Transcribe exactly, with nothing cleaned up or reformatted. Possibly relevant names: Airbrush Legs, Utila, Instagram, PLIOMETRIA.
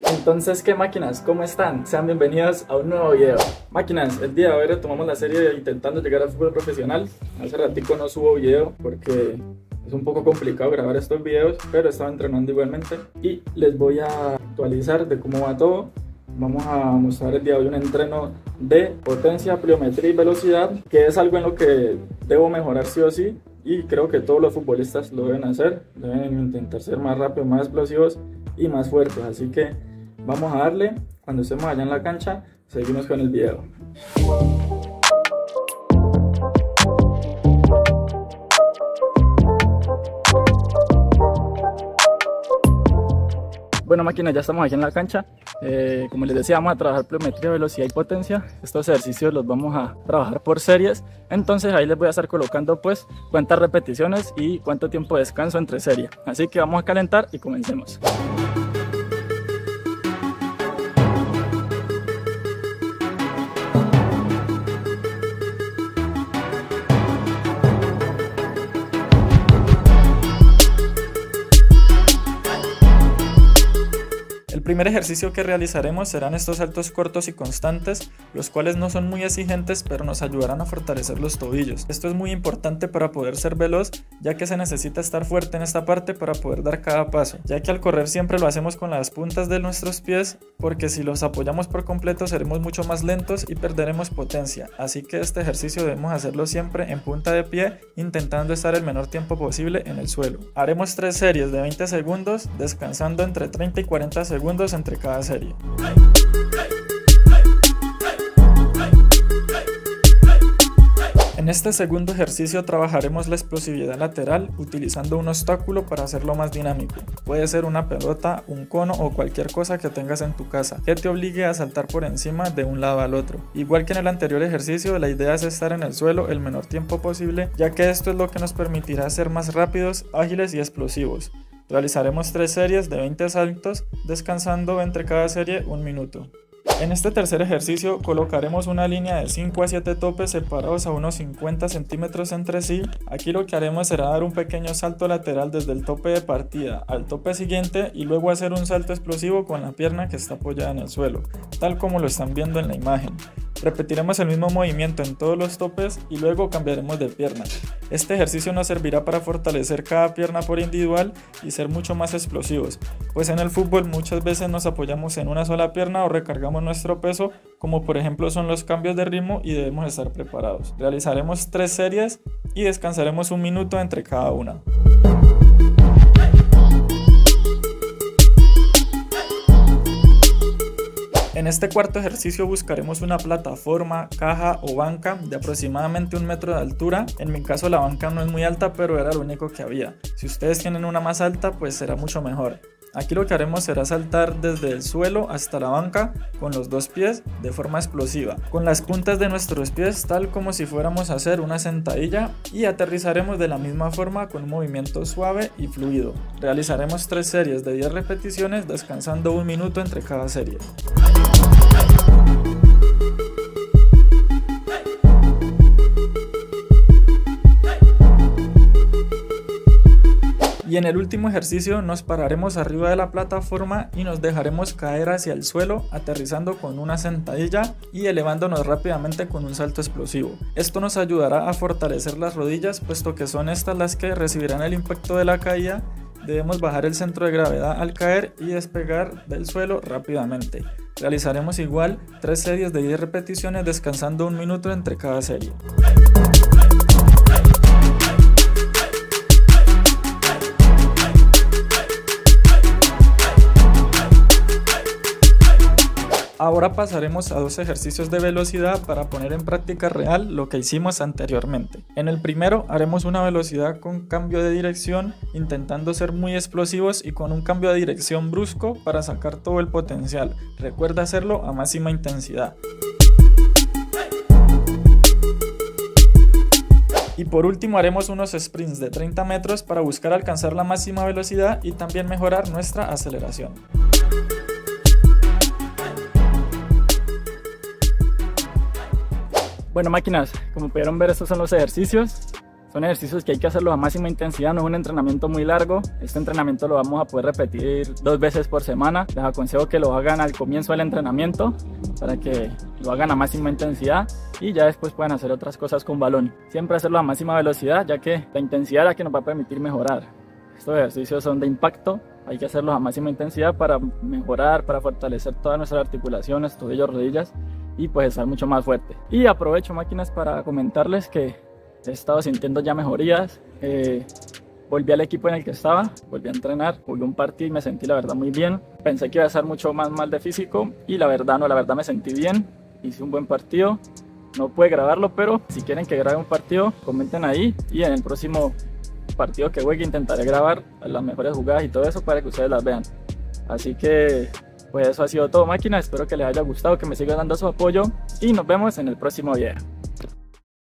Entonces, ¿qué máquinas? ¿Cómo están? Sean bienvenidos a un nuevo video. Máquinas, el día de hoy retomamos la serie de intentando llegar al fútbol profesional. Hace ratico no subo video porque es un poco complicado grabar estos videos, pero estaba entrenando igualmente y les voy a actualizar de cómo va todo. Vamos a mostrar el día de hoy un entreno de potencia, pliometría y velocidad, que es algo en lo que debo mejorar sí o sí, y creo que todos los futbolistas lo deben hacer, deben intentar ser más rápidos, más explosivos y más fuertes, así que vamos a darle. Cuando estemos allá en la cancha, seguimos con el video. Bueno, máquina, ya estamos aquí en la cancha. Eh, como les decía, vamos a trabajar pliometría, velocidad y potencia. Estos ejercicios los vamos a trabajar por series. Entonces ahí les voy a estar colocando pues cuántas repeticiones y cuánto tiempo de descanso entre series. Así que vamos a calentar y comencemos. El primer ejercicio que realizaremos serán estos saltos cortos y constantes, los cuales no son muy exigentes pero nos ayudarán a fortalecer los tobillos. Esto es muy importante para poder ser veloz, ya que se necesita estar fuerte en esta parte para poder dar cada paso, ya que al correr siempre lo hacemos con las puntas de nuestros pies, porque si los apoyamos por completo seremos mucho más lentos y perderemos potencia, así que este ejercicio debemos hacerlo siempre en punta de pie, intentando estar el menor tiempo posible en el suelo. Haremos tres series de veinte segundos, descansando entre treinta y cuarenta segundos entre cada serie. En este segundo ejercicio trabajaremos la explosividad lateral utilizando un obstáculo para hacerlo más dinámico. Puede ser una pelota, un cono o cualquier cosa que tengas en tu casa que te obligue a saltar por encima de un lado al otro. Igual que en el anterior ejercicio, la idea es estar en el suelo el menor tiempo posible, ya que esto es lo que nos permitirá ser más rápidos, ágiles y explosivos. Realizaremos tres series de veinte saltos, descansando entre cada serie un minuto. En este tercer ejercicio colocaremos una línea de cinco a siete topes separados a unos cincuenta centímetros entre sí. Aquí lo que haremos será dar un pequeño salto lateral desde el tope de partida al tope siguiente y luego hacer un salto explosivo con la pierna que está apoyada en el suelo, tal como lo están viendo en la imagen. Repetiremos el mismo movimiento en todos los topes y luego cambiaremos de pierna. Este ejercicio nos servirá para fortalecer cada pierna por individual y ser mucho más explosivos, pues en el fútbol muchas veces nos apoyamos en una sola pierna o recargamos nuestro peso, como por ejemplo son los cambios de ritmo, y debemos estar preparados. Realizaremos tres series y descansaremos un minuto entre cada una. En este cuarto ejercicio buscaremos una plataforma, caja o banca de aproximadamente un metro de altura. En mi caso la banca no es muy alta, pero era lo único que había. Si ustedes tienen una más alta, pues será mucho mejor. Aquí lo que haremos será saltar desde el suelo hasta la banca con los dos pies de forma explosiva, con las puntas de nuestros pies, tal como si fuéramos a hacer una sentadilla, y aterrizaremos de la misma forma con un movimiento suave y fluido. Realizaremos tres series de diez repeticiones, descansando un minuto entre cada serie. Y en el último ejercicio nos pararemos arriba de la plataforma y nos dejaremos caer hacia el suelo, aterrizando con una sentadilla y elevándonos rápidamente con un salto explosivo. Esto nos ayudará a fortalecer las rodillas, puesto que son estas las que recibirán el impacto de la caída. Debemos bajar el centro de gravedad al caer y despegar del suelo rápidamente. Realizaremos igual tres series de diez repeticiones, descansando un minuto entre cada serie. Ahora pasaremos a dos ejercicios de velocidad para poner en práctica real lo que hicimos anteriormente. En el primero haremos una velocidad con cambio de dirección, intentando ser muy explosivos y con un cambio de dirección brusco para sacar todo el potencial. Recuerda hacerlo a máxima intensidad. Y por último haremos unos sprints de treinta metros para buscar alcanzar la máxima velocidad y también mejorar nuestra aceleración. Bueno, máquinas, como pudieron ver, estos son los ejercicios. Son ejercicios que hay que hacerlos a máxima intensidad, no es un entrenamiento muy largo. Este entrenamiento lo vamos a poder repetir dos veces por semana. Les aconsejo que lo hagan al comienzo del entrenamiento para que lo hagan a máxima intensidad y ya después puedan hacer otras cosas con balón. Siempre hacerlo a máxima velocidad, ya que la intensidad es la que nos va a permitir mejorar. Estos ejercicios son de impacto, hay que hacerlos a máxima intensidad para mejorar, para fortalecer todas nuestras articulaciones, tobillos, rodillas y pues estar mucho más fuerte. Y aprovecho, máquinas, para comentarles que he estado sintiendo ya mejorías. eh, Volví al equipo en el que estaba, volví a entrenar, jugué un partido y me sentí la verdad muy bien. Pensé que iba a estar mucho más mal de físico y la verdad no, la verdad me sentí bien. Hice un buen partido, no pude grabarlo, pero si quieren que grabe un partido, comenten ahí y en el próximo partido que juegue intentaré grabar las mejores jugadas y todo eso para que ustedes las vean. Así que pues eso ha sido todo, máquina. Espero que les haya gustado, que me sigan dando su apoyo y nos vemos en el próximo video.